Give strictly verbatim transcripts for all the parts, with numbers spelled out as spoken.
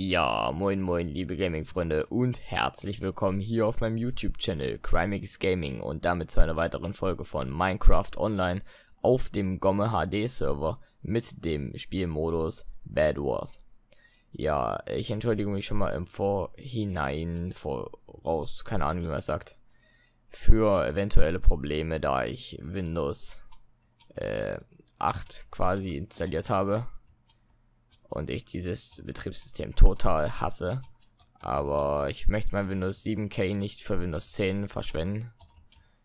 Ja, moin moin liebe Gaming-Freunde und herzlich willkommen hier auf meinem YouTube-Channel Crimex Gaming und damit zu einer weiteren Folge von Minecraft Online auf dem Gomme H D-Server mit dem Spielmodus Bedwars. Ja, ich entschuldige mich schon mal im Vorhinein, voraus, keine Ahnung wie man es sagt, für eventuelle Probleme, da ich Windows äh, acht quasi installiert habe. Und ich dieses Betriebssystem total hasse. Aber ich möchte mein Windows sieben K nicht für Windows zehn verschwenden.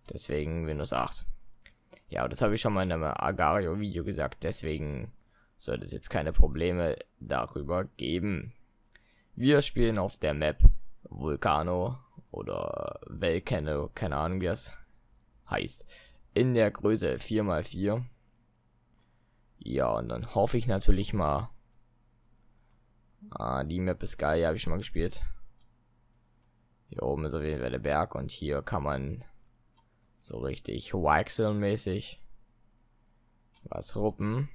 Deswegen Windows acht. Ja, das habe ich schon mal in einem Agario Video gesagt. Deswegen sollte es jetzt keine Probleme darüber geben. Wir spielen auf der Map Volcano oder Volcano, keine Ahnung wie das heißt. In der Größe vier mal vier. Ja, und dann hoffe ich natürlich mal. Ah, die Map ist geil, habe ich schon mal gespielt. Hier oben ist auf jeden Fall der Berg und hier kann man so richtig Waxel-mäßig was ruppen.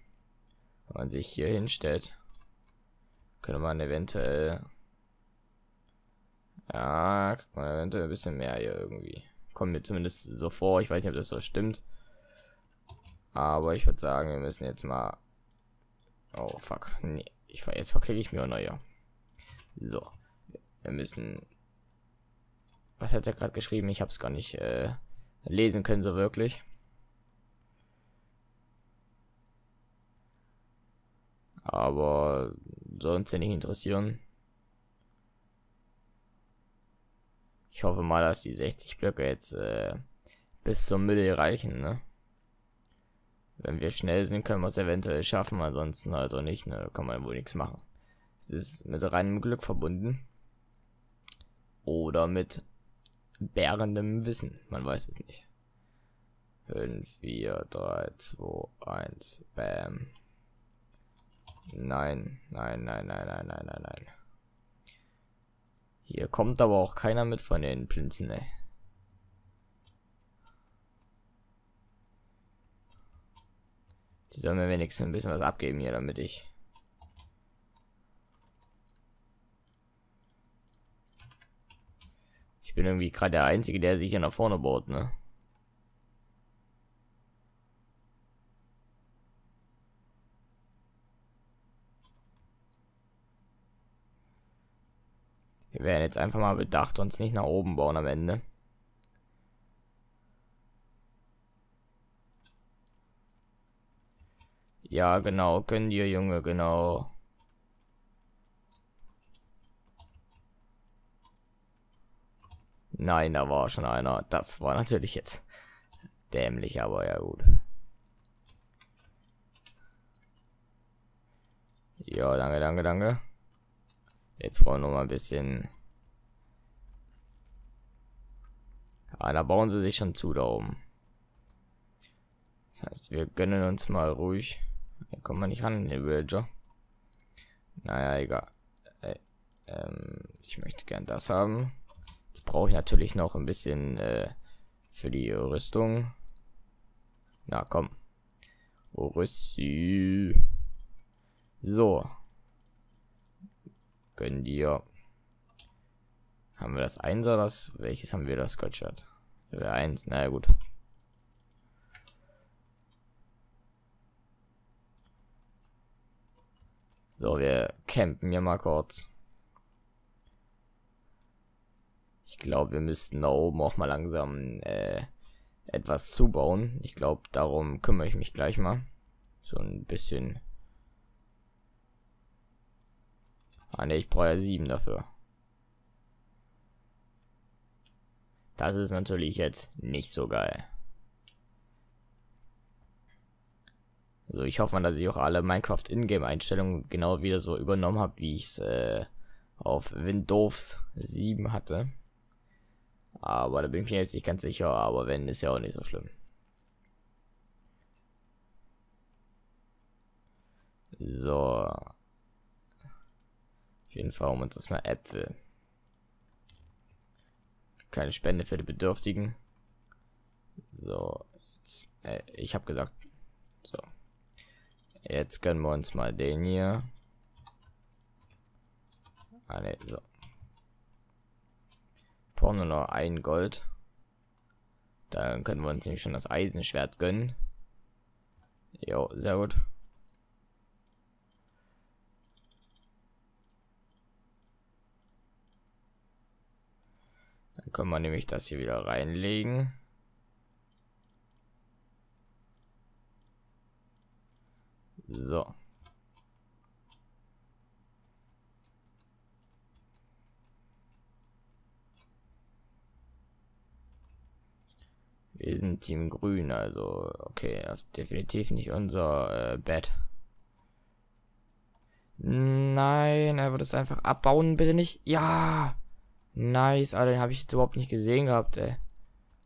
Wenn man sich hier hinstellt, könnte man eventuell... Ja, kann man eventuell ein bisschen mehr hier irgendwie. Kommt mir zumindest so vor, ich weiß nicht, ob das so stimmt. Aber ich würde sagen, wir müssen jetzt mal... Oh, fuck, nee. Ich ver jetzt verklicke ich mir auch noch, ja. So. Wir müssen... Was hat er gerade geschrieben? Ich habe es gar nicht äh, lesen können so wirklich. Aber soll uns ja nicht interessieren. Ich hoffe mal, dass die sechzig Blöcke jetzt äh, bis zur Mitte reichen, ne? Wenn wir schnell sind, können wir es eventuell schaffen, ansonsten halt auch nicht, ne, kann man wohl nichts machen. Es ist mit reinem Glück verbunden. Oder mit bärendem Wissen, man weiß es nicht. fünf, vier, drei, zwei, eins, bam. Nein, nein, nein, nein, nein, nein, nein, nein. Hier kommt aber auch keiner mit von den Plinzen, ne. Die sollen mir wenigstens ein bisschen was abgeben hier, damit ich... Ich bin irgendwie gerade der Einzige, der sich hier nach vorne baut, ne? Wir werden jetzt einfach mal bedacht, uns nicht nach oben bauen am Ende. Ja, genau, gönn dir, Junge, genau. Nein, da war schon einer. Das war natürlich jetzt dämlich, aber ja gut. Ja, danke, danke, danke. Jetzt brauchen wir noch mal ein bisschen... Ah, da bauen sie sich schon zu da oben. Das heißt, wir gönnen uns mal ruhig... Hier kommt man nicht ran in den Villager. Naja, egal. Äh, ähm, ich möchte gern das haben. Jetzt brauche ich natürlich noch ein bisschen äh, für die Rüstung. Na komm. Rüsti. So. Gönn dir. Haben wir das eins oder das? Welches haben wir das? Scotchard. Level eins, naja gut. So, wir campen hier mal kurz. Ich glaube, wir müssten da oben auch mal langsam äh, etwas zubauen. Ich glaube, darum kümmere ich mich gleich mal. So ein bisschen. Ah ne, ich brauche ja sieben dafür. Das ist natürlich jetzt nicht so geil. Also ich hoffe mal, dass ich auch alle Minecraft-Ingame-Einstellungen genau wieder so übernommen habe, wie ich es äh, auf Windows sieben hatte. Aber da bin ich mir jetzt nicht ganz sicher, aber wenn, ist ja auch nicht so schlimm. So. Auf jeden Fall holen wir uns das mal Äpfel. Kleine Spende für die Bedürftigen. So. Jetzt, äh, ich habe gesagt, so. Jetzt gönnen wir uns mal den hier. Ah, ne, so. Brauchen wir noch ein Gold. Dann können wir uns nämlich schon das Eisenschwert gönnen. Jo, sehr gut. Dann können wir nämlich das hier wieder reinlegen. So. Wir sind Team Grün, also okay, definitiv nicht unser äh, Bett. Nein, er wird es einfach abbauen, bitte nicht. Ja, nice, Alter, den habe ich jetzt überhaupt nicht gesehen gehabt, ey.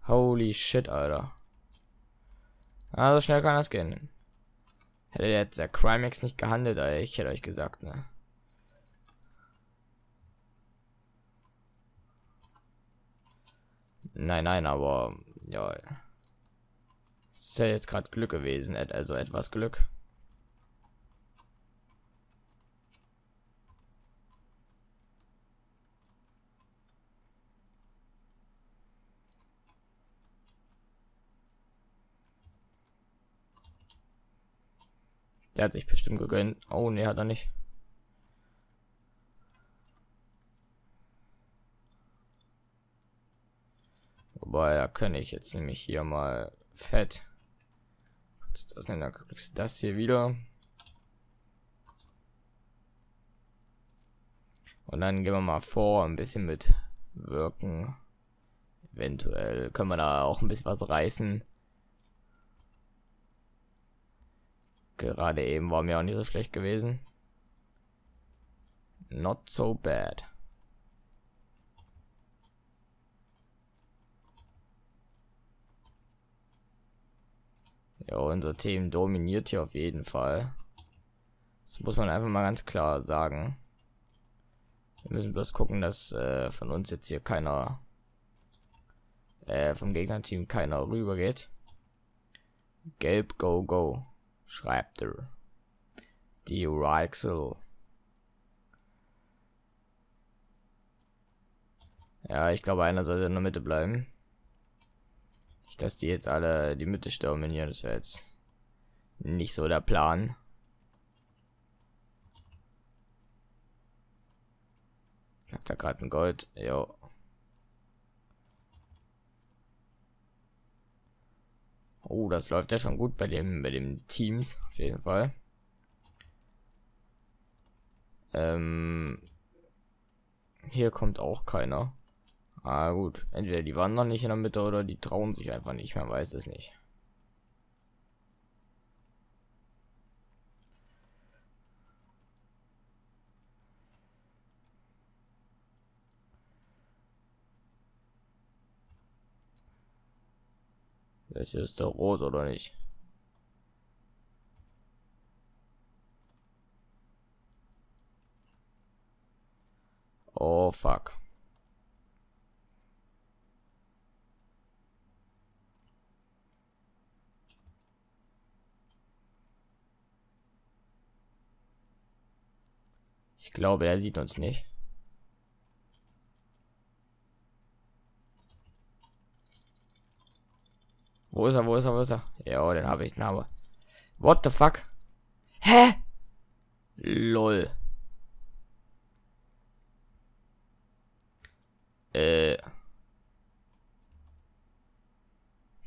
Holy shit, Alter. Also schnell kann das gehen. Hätte jetzt der Crimex nicht gehandelt, Alter, ich hätte euch gesagt, ne. Nein, nein, aber... ja, ist ja jetzt gerade Glück gewesen, also etwas Glück. Der hat sich bestimmt gegönnt. Oh ne, hat er nicht. Wobei, da kann ich jetzt nämlich hier mal fett. Dann kriegst du das hier wieder. Und dann gehen wir mal vor, ein bisschen mitwirken. Eventuell können wir da auch ein bisschen was reißen. Gerade eben war mir auch nicht so schlecht gewesen. Not so bad. Ja, unser Team dominiert hier auf jeden Fall. Das muss man einfach mal ganz klar sagen. Wir müssen bloß gucken, dass äh, von uns jetzt hier keiner, äh, vom Gegnerteam keiner rüber geht. Gelb, go, go, schreibt er. Die Raxel. Ja, ich glaube, einer sollte in der Mitte bleiben. Dass die jetzt alle die Mitte stürmen hier, das wäre jetzt nicht so der Plan. Ich hab da gerade ein Gold, jo. Oh, das läuft ja schon gut bei dem bei dem Teams, auf jeden Fall. Ähm, hier kommt auch keiner. Ah gut, entweder die waren noch nicht in der Mitte oder die trauen sich einfach nicht, man weiß es nicht. Das hier ist doch rot, oder nicht? Oh fuck. Ich glaube, er sieht uns nicht. Wo ist er? Wo ist er? Wo ist er? Ja, den habe ich. Den habe. What the fuck? Hä? Lol. Äh.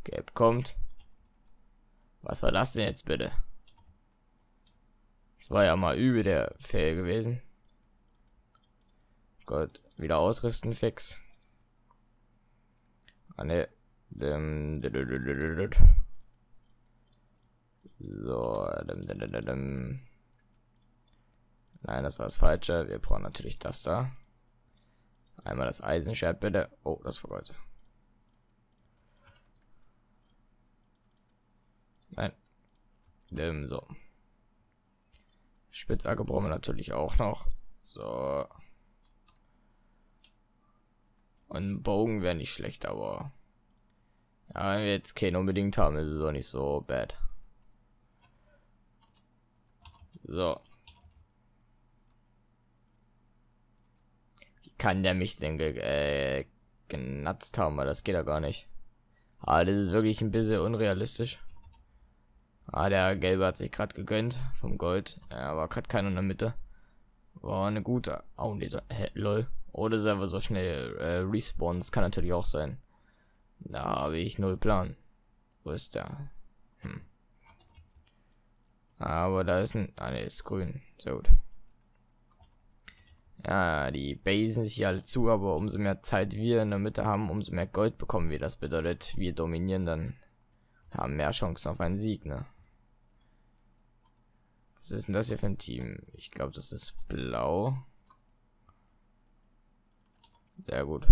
Gelb kommt. Was war das denn jetzt bitte? Das war ja mal übel der Fail gewesen. Gott, wieder ausrüsten, fix. Ah, ne. So. Nein, das war das Falsche. Wir brauchen natürlich das da. Einmal das Eisenschwert, bitte. Oh, das war Gold. Nein. So. Spitzhacke brauchen wir natürlich auch noch. So. Und Bogen wäre nicht schlecht, aber... ja, wenn wir jetzt keinen unbedingt haben, ist es doch nicht so bad. So. kann der mich denn ge äh, genatzt haben, weil das geht ja gar nicht. Aber das ist wirklich ein bisschen unrealistisch. Ah, der Gelbe hat sich gerade gegönnt vom Gold, ja, war gerade keiner in der Mitte. War eine gute Augenlider, hä, lol. Oder selber so schnell äh, Respawns, kann natürlich auch sein. Da habe ich null Plan. Wo ist der? Hm. Aber da ist ein... Ah, ne, ist grün. Sehr gut. Ja, die basen sich alle zu, aber umso mehr Zeit wir in der Mitte haben, umso mehr Gold bekommen wir. Das bedeutet, wir dominieren dann. Haben mehr Chancen auf einen Sieg, ne? Was ist denn das hier für ein Team? Ich glaube, das ist blau. Sehr gut.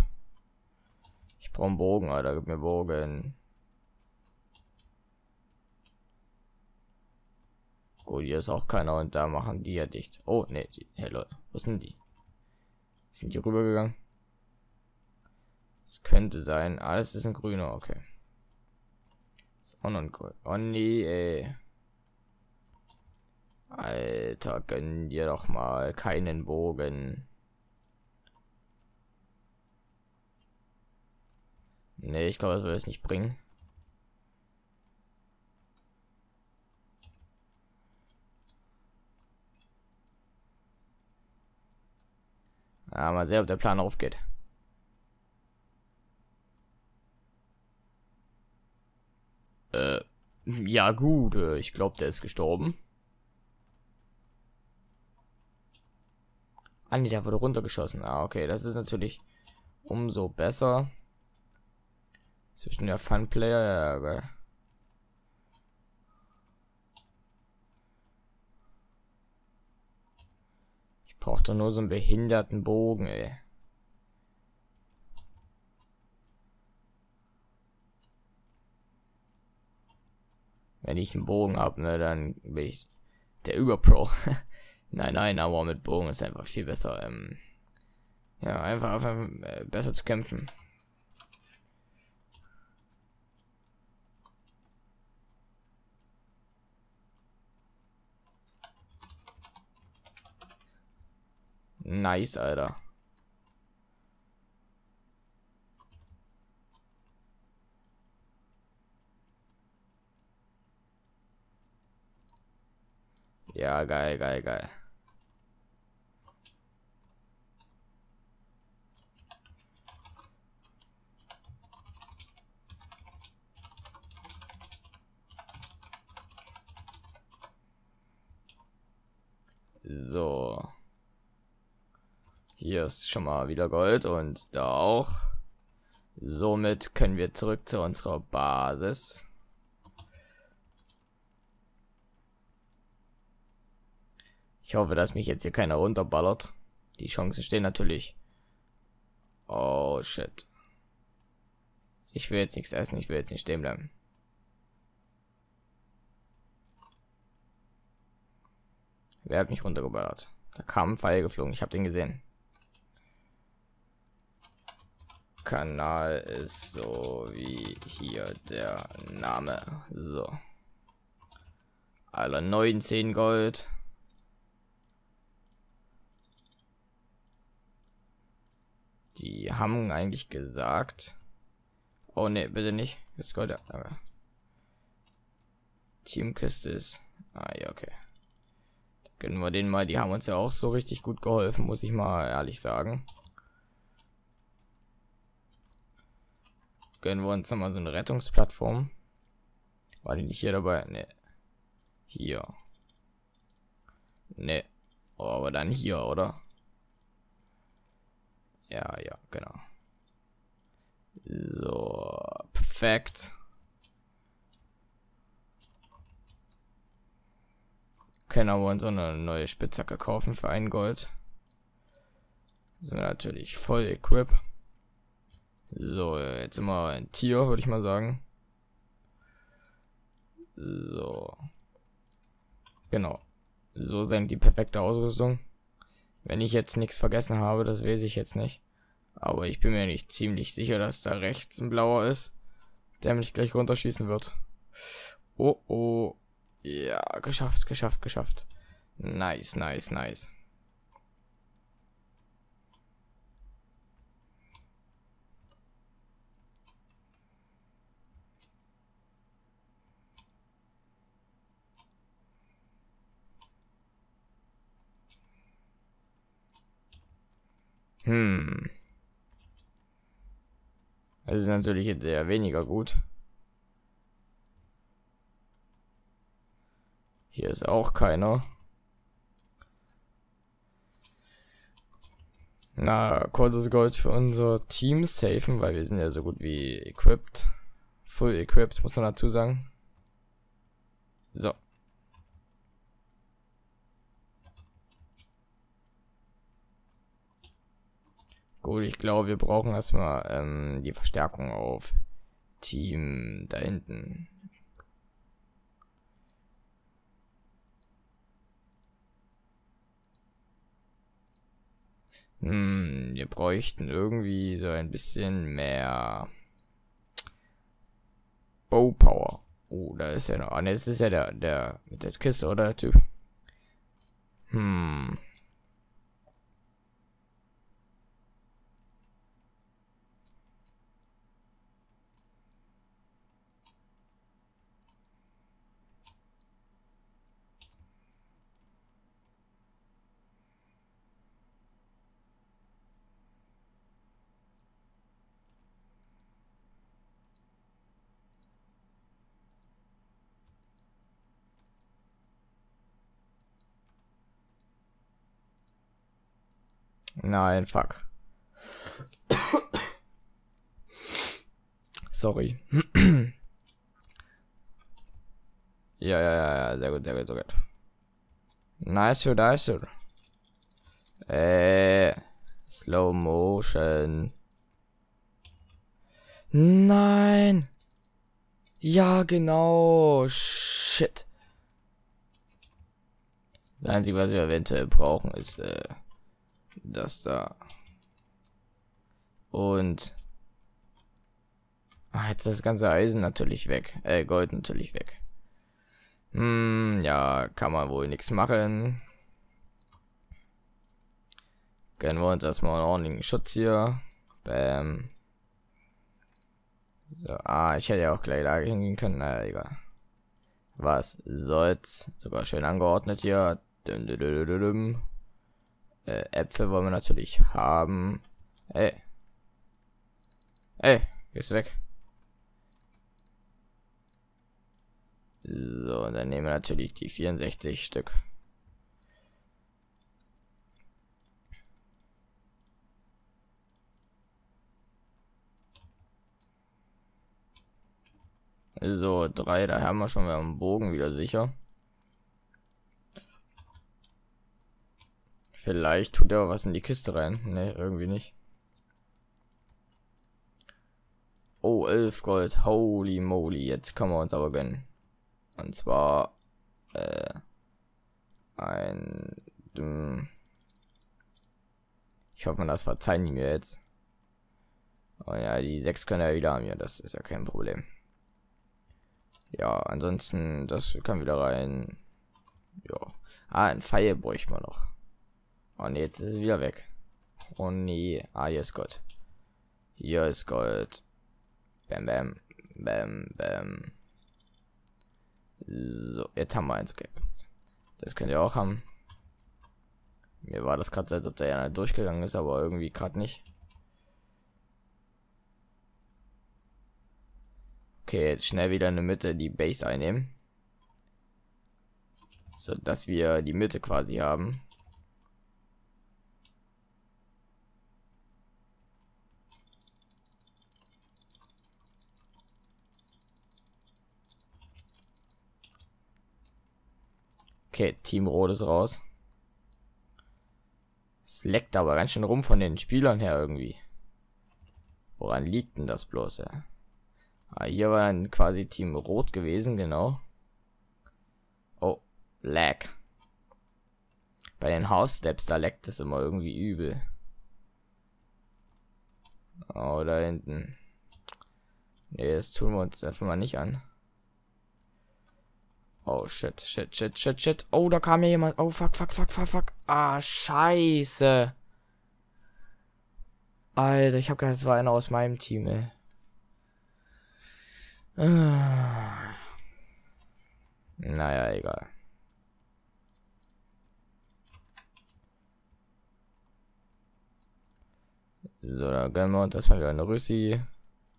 Ich brauche einen Bogen, Alter. Gib mir Bogen. Gut, hier ist auch keiner und da machen die ja dicht. Oh, ne. Hey, Leute. Wo sind die? Sind die rübergegangen? Es könnte sein. Ah, das ist ein grüner. Okay. Das ist auch noch ein grüner. Oh, nee, ey. Alter, gönn dir doch mal keinen Bogen. Ne, ich glaube, das würde es nicht bringen. Ah, mal sehen, ob der Plan aufgeht. Äh, ja gut, ich glaube, der ist gestorben. Ah, nee, der wurde runtergeschossen. Ah, okay, das ist natürlich umso besser. Zwischen der Fun-Player, ja, geil. Ich brauch doch nur so einen behinderten Bogen, ey. Wenn ich einen Bogen hab, ne, dann bin ich der Überpro. Nein, nein, aber mit Bogen ist einfach viel besser, ähm, ja, einfach, einfach äh, besser zu kämpfen. Nice, Alter. Ja, geil, geil, geil. So. Hier ist schon mal wieder Gold und da auch. Somit können wir zurück zu unserer Basis. Ich hoffe, dass mich jetzt hier keiner runterballert. Die Chancen stehen natürlich. Oh, shit. Ich will jetzt nichts essen, ich will jetzt nicht stehen bleiben. Wer hat mich runtergeballert? Da kam ein Pfeil geflogen, ich habe den gesehen. Kanal ist so wie hier der Name. So. Alle neunzehn Gold. Die haben eigentlich gesagt. Oh ne, bitte nicht. Das Gold. Aber. Teamkiste ist. Ah ja, okay. Gönnen wir denen mal. Die haben uns ja auch so richtig gut geholfen, muss ich mal ehrlich sagen. Gönnen wir uns nochmal so eine Rettungsplattform. War die nicht hier dabei? Ne. Hier. Ne. Oh, aber dann hier, oder? Ja, ja, genau. So, perfekt. Können aber uns auch eine neue Spitzhacke kaufen für ein Gold. Sind wir natürlich voll equipped. So, jetzt immer ein Tier, würde ich mal sagen. So. Genau. So sind die perfekte Ausrüstung. Wenn ich jetzt nichts vergessen habe, das weiß ich jetzt nicht. Aber ich bin mir nicht ziemlich sicher, dass da rechts ein blauer ist, der mich gleich runterschießen wird. Oh, oh. Ja, geschafft, geschafft, geschafft. Nice, nice, nice. Hm. Das ist natürlich jetzt eher weniger gut. Hier ist auch keiner. Na, kurzes Gold für unser Team safen, weil wir sind ja so gut wie equipped. Full equipped, muss man dazu sagen. So. Gut, ich glaube, wir brauchen erstmal ähm, die Verstärkung auf Team da hinten. Hm, wir bräuchten irgendwie so ein bisschen mehr Bowpower. Oh, da ist ja noch. Ah, ne, das ist ja der, der mit der Kiste, oder der Typ? Hm. Nein, fuck. Sorry. ja, ja, ja, ja, sehr gut, sehr gut, sehr gut. Nice, nice. Äh, Slow Motion. Nein. Ja, genau. Shit. Das Einzige, was wir eventuell brauchen, ist, äh, das da. Und ah, jetzt das ganze Eisen natürlich weg. Äh, Gold natürlich weg. Hm, ja, kann man wohl nichts machen. Gönnen wir uns erstmal einen ordentlichen Schutz hier. Bam. So, ah, ich hätte ja auch gleich da hingehen können. Naja, egal. Was soll's. Sogar schön angeordnet hier. Dum, dum, dum, dum, dum. Äh, Äpfel wollen wir natürlich haben. Ey. Ey, gehst du weg. So, und dann nehmen wir natürlich die vierundsechzig Stück. So, drei, da haben wir schon wieder einen Bogen wieder sicher. Vielleicht tut er was in die Kiste rein. Ne, irgendwie nicht. Oh, elf Gold. Holy moly. Jetzt können wir uns aber gönnen. Und zwar äh, ein... Ich hoffe, das verzeihen die mir jetzt. Oh ja, die sechs können ja wieder haben. Ja, das ist ja kein Problem. Ja, ansonsten, das kann wieder rein. Ja. Ah, ein Pfeil bräuchte man noch. Und jetzt ist es wieder weg. Oh nee. Ah, hier ist Gold. Hier ist Gold. Bam, bam. Bam, bam. So, jetzt haben wir eins. Okay. Das könnt ihr auch haben. Mir war das gerade, als ob der ja durchgegangen ist, aber irgendwie gerade nicht. Okay, jetzt schnell wieder in der Mitte die Base einnehmen. So, dass wir die Mitte quasi haben. Okay, Team Rot ist raus. Es leckt aber ganz schön rum von den Spielern her irgendwie. Woran liegt denn das bloß? Ja? Ah, hier war dann quasi Team Rot gewesen, genau. Oh, lag. Bei den House Steps, da leckt es immer irgendwie übel. Oh, da hinten. Nee, das tun wir uns einfach mal nicht an. Oh shit, shit, shit, shit, shit. Oh, da kam ja jemand. Oh fuck, fuck, fuck, fuck, fuck. Ah, scheiße. Alter, ich hab gedacht, es war einer aus meinem Team, ey. Ah. Naja, egal. So, da gönnen wir uns erstmal wieder eine Rüssi.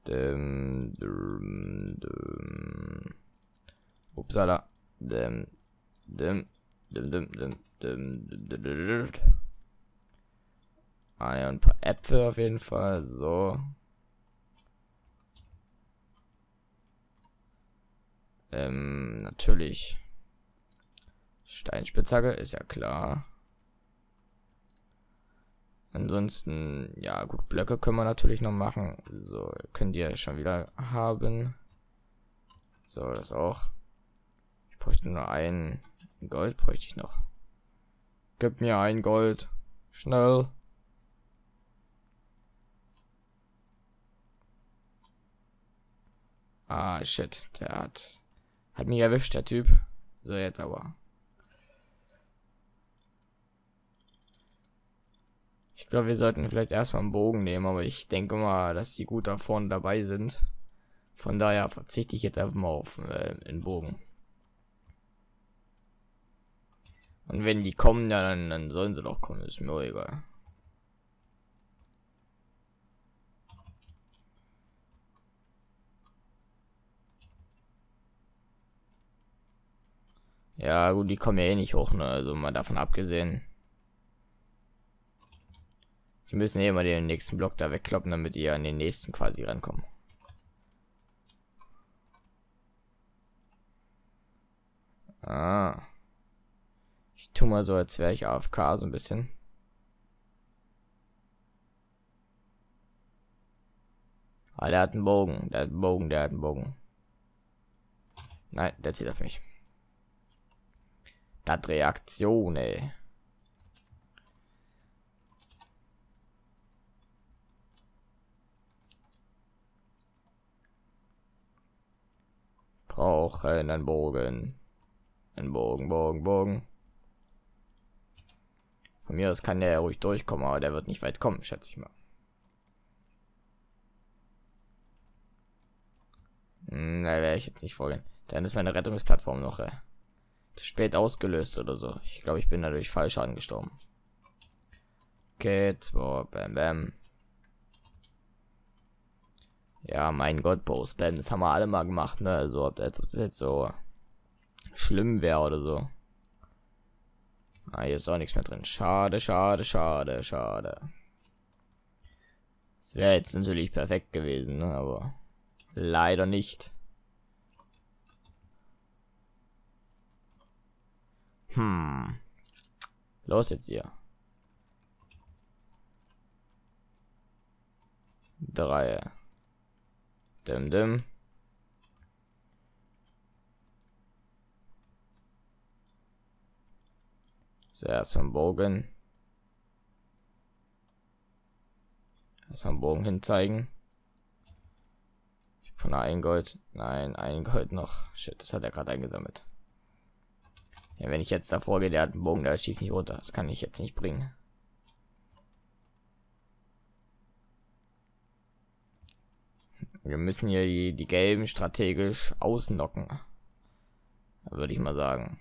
Dem, dem, dem. Upsala. Dem, dem, dem, dem, dem, dem, dem. Ah ja, ein paar Äpfel auf jeden Fall. So. Ähm, natürlich. Steinspitzhacke, ist ja klar. Ansonsten, ja gut, Blöcke können wir natürlich noch machen. So, könnt ihr schon wieder haben. So, das auch. Ich bräuchte nur einen Gold, bräuchte ich noch. Gib mir ein Gold. Schnell. Ah, shit. Der hat, hat mich erwischt, der Typ. So, jetzt aber. Ich glaube, wir sollten vielleicht erstmal einen Bogen nehmen, aber ich denke mal, dass die gut da vorne dabei sind. Von daher verzichte ich jetzt einfach mal auf äh, den Bogen. Und wenn die kommen, ja, dann, dann sollen sie doch kommen, ist mir egal. Ja gut, die kommen ja eh nicht hoch, ne? Also mal davon abgesehen. Wir müssen eh mal den nächsten Block da wegkloppen, damit ihr an den nächsten quasi rankommen. Ah. Ich tue mal so, als wäre ich A F K so ein bisschen. Ah, der hat einen Bogen. Der hat einen Bogen, der hat einen Bogen. Nein, der zieht auf mich. Das Reaktion, ey. Brauchen einen Bogen. Ein Bogen, Bogen, Bogen. Von mir aus kann der ja ruhig durchkommen, aber der wird nicht weit kommen, schätze ich mal. Hm, da werde ich jetzt nicht vorgehen. Dann ist meine Rettungsplattform noch äh, zu spät ausgelöst oder so. Ich glaube, ich bin dadurch Fallschaden gestorben. Okay, zwei, bam, bam. Ja, mein Gott, Post, das haben wir alle mal gemacht, ne? Also, ob das jetzt so schlimm wäre oder so. Ah, hier ist auch nichts mehr drin. Schade, schade, schade, schade. Es wäre jetzt natürlich perfekt gewesen, ne? Aber leider nicht. Hm. Los jetzt hier. Drei. Dim, dim. Sehr, so ein Bogen. Lass mal einen Bogen hinzeigen. Ich habe noch ein Gold. Nein, ein Gold noch. Shit, das hat er gerade eingesammelt. Ja, wenn ich jetzt davor gehe, der hat einen Bogen, der schießt nicht runter. Das kann ich jetzt nicht bringen. Wir müssen hier die, die Gelben strategisch ausnocken. Würde ich mal sagen.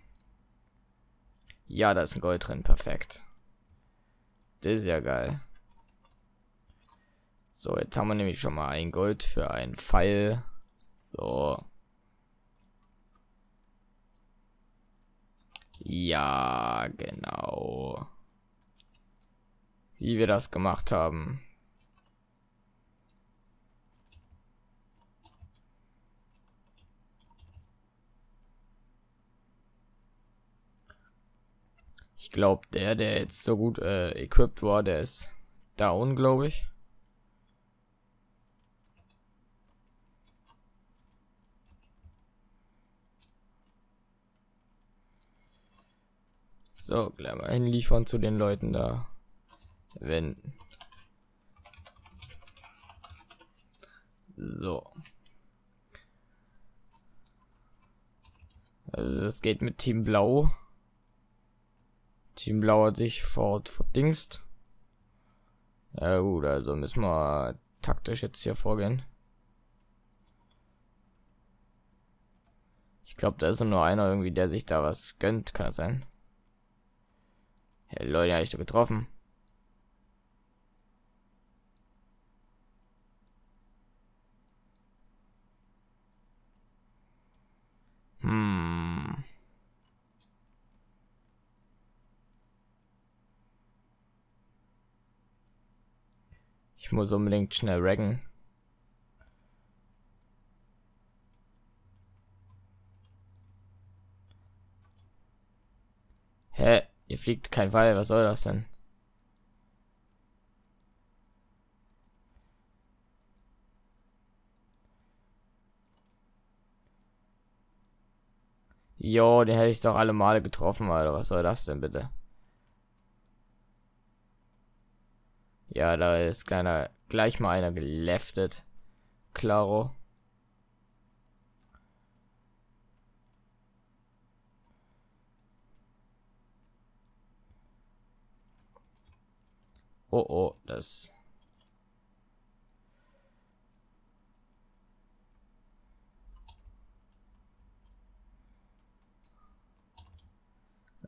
Ja, da ist ein Gold drin. Perfekt. Das ist ja geil. So, jetzt haben wir nämlich schon mal ein Gold für einen Pfeil. So. Ja, genau. Wie wir das gemacht haben. Ich glaube, der, der jetzt so gut äh, equipped war, der ist down, glaube ich. So, gleich mal hinliefern zu den Leuten da. Wenn. So. Also das geht mit Team Blau. Team Blau hat sich fort verdingst. Ja gut, also müssen wir taktisch jetzt hier vorgehen. Ich glaube, da ist nur einer irgendwie, der sich da was gönnt. Kann das sein? Hey Leute, habe ich doch getroffen. Hm. Ich muss unbedingt schnell raggen. Hä? Hier fliegt kein Pfeil, was soll das denn? Jo, den hätte ich doch alle Male getroffen, Alter. Was soll das denn bitte? Ja, da ist kleiner, gleich mal einer geleftet. Klaro. Oh, oh, das...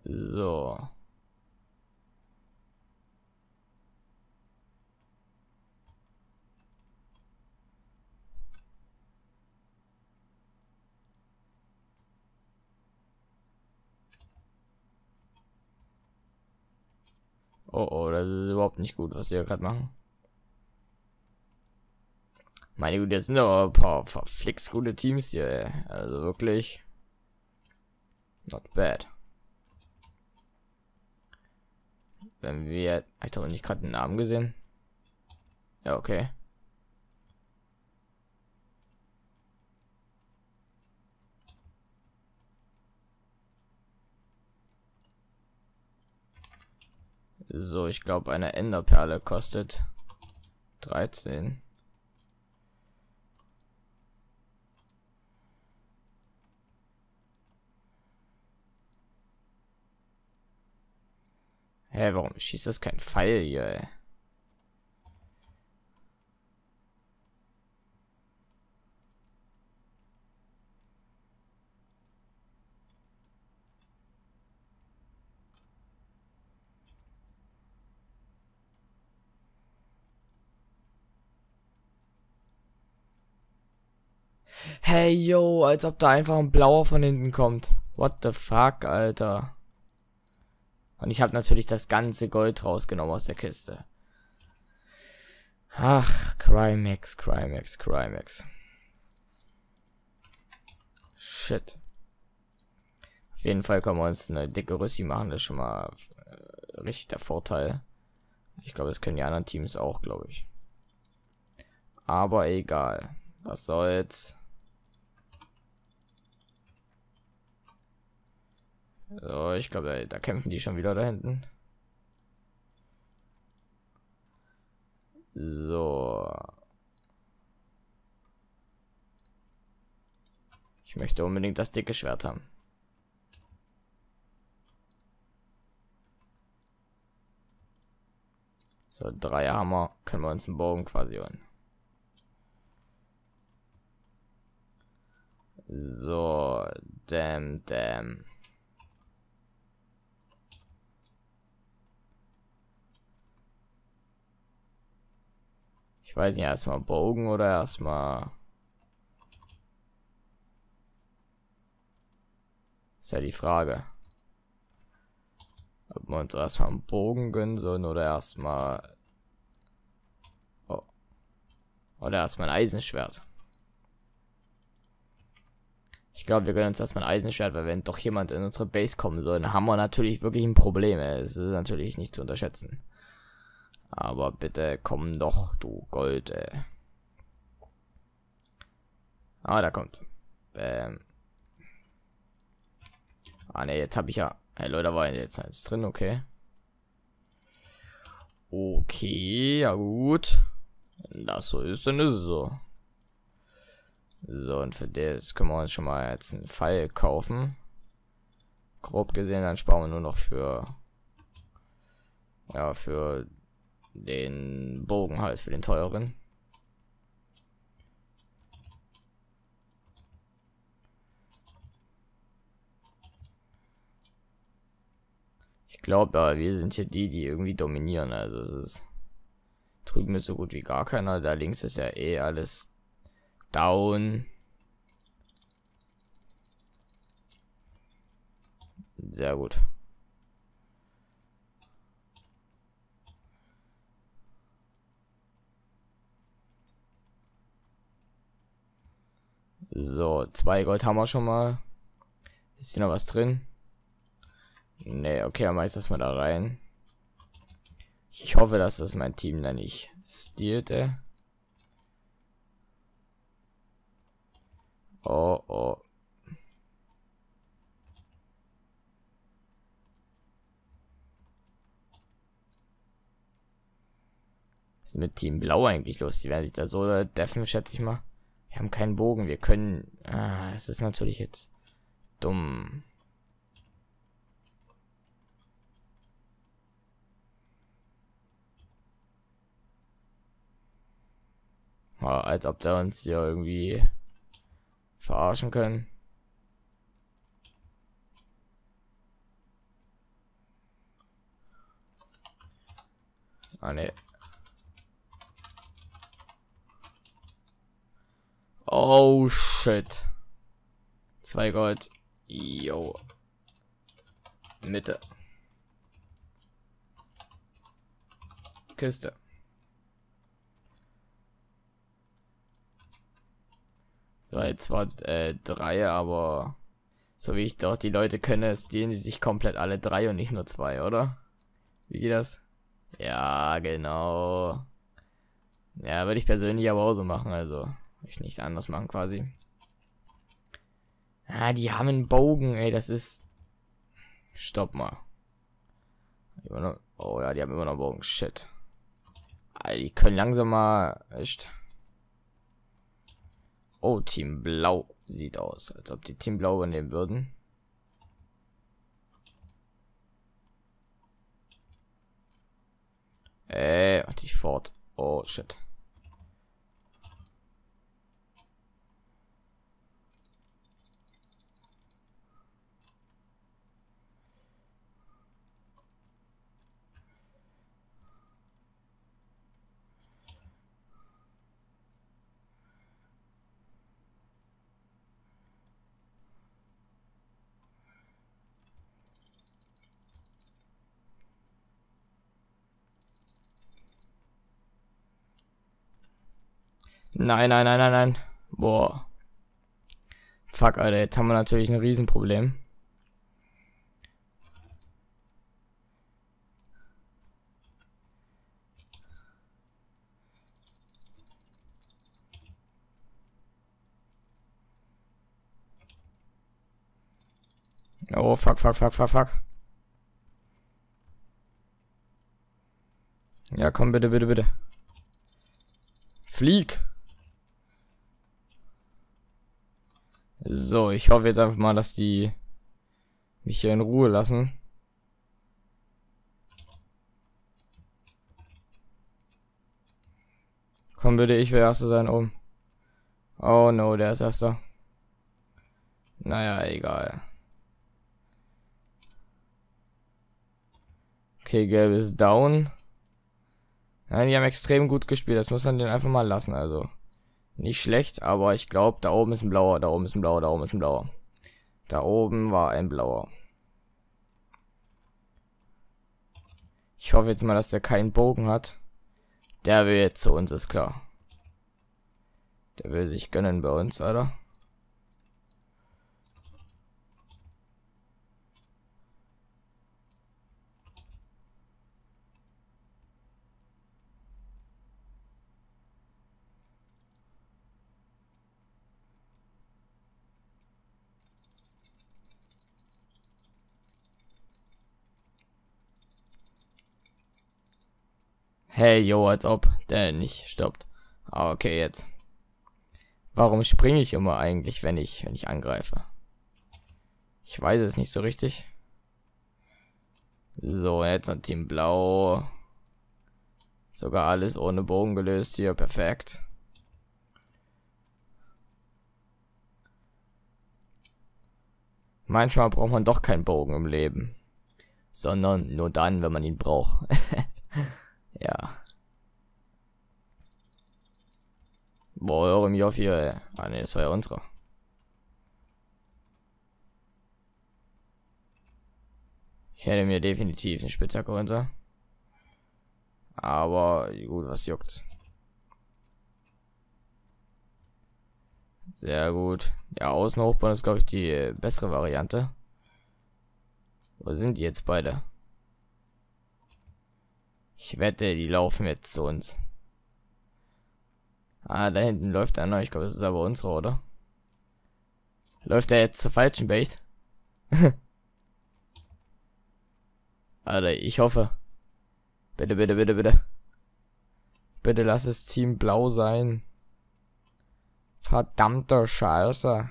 So. Oh, oh, das ist überhaupt nicht gut, was wir gerade machen. Meine Güte, jetzt sind aber ein paar verflixt gute Teams hier, ey. Also wirklich. Not bad. Wenn wir... Hab ich doch nicht gerade den Namen gesehen? Ja, okay. So, ich glaube, eine Enderperle kostet dreizehn. Hä, warum schießt das kein Pfeil hier, ey? Hey, yo, als ob da einfach ein blauer von hinten kommt. What the fuck, Alter? Und ich habe natürlich das ganze Gold rausgenommen aus der Kiste. Ach, Crimex, Crimex, Crimex. Shit. Auf jeden Fall können wir uns eine dicke Rüssi machen. Das ist schon mal äh, richtig der Vorteil. Ich glaube, das können die anderen Teams auch, glaube ich. Aber egal. Was soll's. So, ich glaube, da kämpfen die schon wieder da hinten. So. Ich möchte unbedingt das dicke Schwert haben. So, Dreierhammer können wir uns einen Bogen quasi holen. So, damn, damn. Ich weiß nicht, erstmal Bogen oder erstmal. Ist ja die Frage. Ob wir uns erstmal einen Bogen gönnen sollen oder erstmal. Oh. Oder erstmal ein Eisenschwert. Ich glaube, wir gönnen uns erstmal ein Eisenschwert, weil wenn doch jemand in unsere Base kommen soll, dann haben wir natürlich wirklich ein Problem. Es ist natürlich nicht zu unterschätzen. Aber bitte komm doch, du Gold, ey. Ah, da kommt. Bäm. Ah, ne, jetzt habe ich ja... Hey, Leute, da war jetzt eins drin, okay. Okay, ja gut. Wenn das so ist, dann ist es so. So, und für das können wir uns schon mal jetzt einen Pfeil kaufen. Grob gesehen, dann sparen wir nur noch für... Ja, für... den Bogen halt, für den teuren. Ich glaube, aber wir sind hier die, die irgendwie dominieren. Also es ist drüben ist so gut wie gar keiner. Da links ist ja eh alles down. Sehr gut. So, zwei Gold haben wir schon mal. Ist hier noch was drin? Nee, okay, dann mach ich das mal da rein. Ich hoffe, dass das mein Team da nicht stiehlt, ey. Oh, oh. Was ist mit Team Blau eigentlich los? Die werden sich da so deffen, schätze ich mal. Wir haben keinen Bogen, wir können... Ah, es ist natürlich jetzt dumm. Oh, als ob da uns hier irgendwie verarschen können. Ah, ne. Oh shit. Zwei Gold. Yo. Mitte. Kiste. So, jetzt war äh, drei, aber so wie ich doch die Leute kenne, stehlen die sich komplett alle drei und nicht nur zwei, oder? Wie geht das? Ja, genau. Ja, würde ich persönlich aber auch so machen, also. Ich nicht anders machen quasi. Ah, die haben einen Bogen, ey, das ist... Stopp mal. Oh ja, die haben immer noch einen Bogen, shit. Alter, die können langsam mal... Echt. Oh, Team Blau sieht aus, als ob die Team Blau übernehmen würden. Ey, mach dich fort. Oh, shit. Nein, nein, nein, nein, nein. Boah. Fuck, Alter. Jetzt haben wir natürlich ein Riesenproblem. Oh, fuck, fuck, fuck, fuck, fuck. Ja, komm, bitte, bitte, bitte. Flieg. So, ich hoffe jetzt einfach mal, dass die mich hier in Ruhe lassen. Komm bitte, ich will Erster sein oben. Oh no, der ist Erster. Naja, egal. Okay, Gelb ist down. Nein, die haben extrem gut gespielt. Das muss man den einfach mal lassen, also. Nicht schlecht, aber ich glaube, da oben ist ein blauer, da oben ist ein blauer, da oben ist ein blauer. Da oben war ein blauer. Ich hoffe jetzt mal, dass der keinen Bogen hat. Der will jetzt zu uns, ist klar. Der will sich gönnen bei uns, Alter. Hey, yo, als ob der nicht stoppt. Ah, okay, jetzt. Warum springe ich immer eigentlich, wenn ich, wenn ich angreife? Ich weiß es nicht so richtig. So, jetzt ein Team Blau. Sogar alles ohne Bogen gelöst hier, perfekt. Manchmal braucht man doch keinen Bogen im Leben. Sondern nur dann, wenn man ihn braucht. Ja. Boah, höre mich auf hier, ey. Ah ne, das war ja unsere. Ich hätte mir definitiv eine Spitzhacke runter. Aber gut, was juckt's. Sehr gut. Ja, außen hochbauen ist, glaube ich, die bessere Variante. Wo sind die jetzt beide? Ich wette, die laufen jetzt zu uns. Ah, da hinten läuft einer. Ich glaube, das ist aber unsere, oder? Läuft er jetzt zur falschen Base? Alter, ich hoffe. Bitte, bitte, bitte, bitte. Bitte lass es Team Blau sein. Verdammter Scheiße.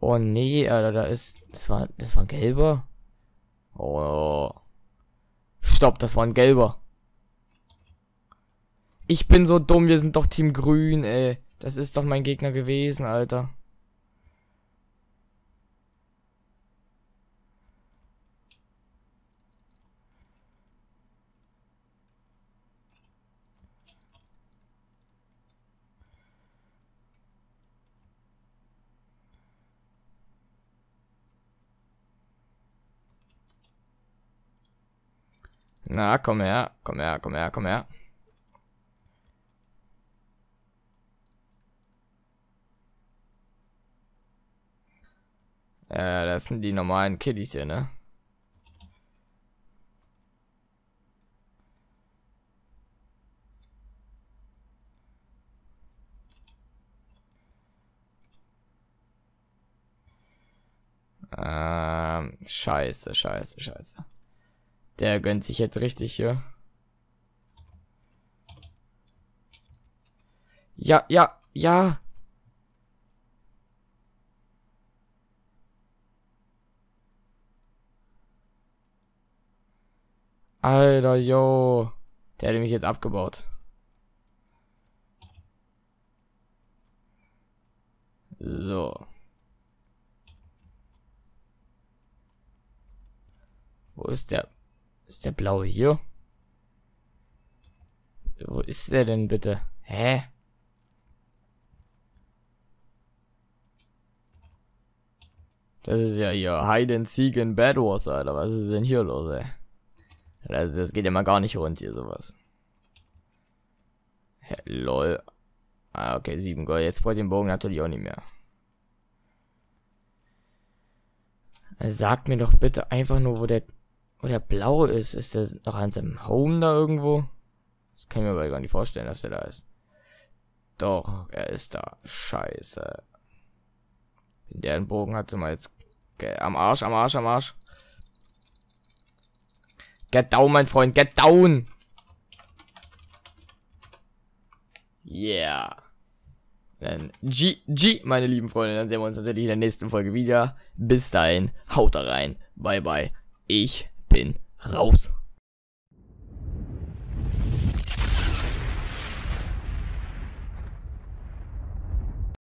Oh nee, Alter, da ist... Das war, das war ein gelber. Oh. Stopp, das war ein gelber. Ich bin so dumm, wir sind doch Team Grün, ey. Das ist doch mein Gegner gewesen, Alter. Na, komm her, komm her, komm her, komm her. Ja, das sind die normalen Kiddies hier, ne? Ähm, scheiße, scheiße, scheiße. Der gönnt sich jetzt richtig hier. Ja, ja, ja. Alter, yo. Der hätte mich jetzt abgebaut. So. Wo ist der? Ist der blaue hier? Wo ist der denn bitte? Hä? Das ist ja hier Hide and Seek in Bedwars, Alter. Was ist denn hier los, ey? Das, das geht ja mal gar nicht rund hier, sowas. Hä, lol. Ah, okay, sieben Gold. Jetzt braucht den Bogen natürlich auch nicht mehr. Sagt mir doch bitte einfach nur, wo der... Oder blau ist, ist der noch an seinem Home da irgendwo? Das kann ich mir aber gar nicht vorstellen, dass der da ist. Doch, er ist da. Scheiße. Wenn der einen Bogen hat, sind wir jetzt... Okay, am Arsch, am Arsch, am Arsch. Get down, mein Freund, get down! Yeah. Dann G, G, meine lieben Freunde. Dann sehen wir uns natürlich in der nächsten Folge wieder. Bis dahin, haut da rein. Bye, bye. Ich... bin raus.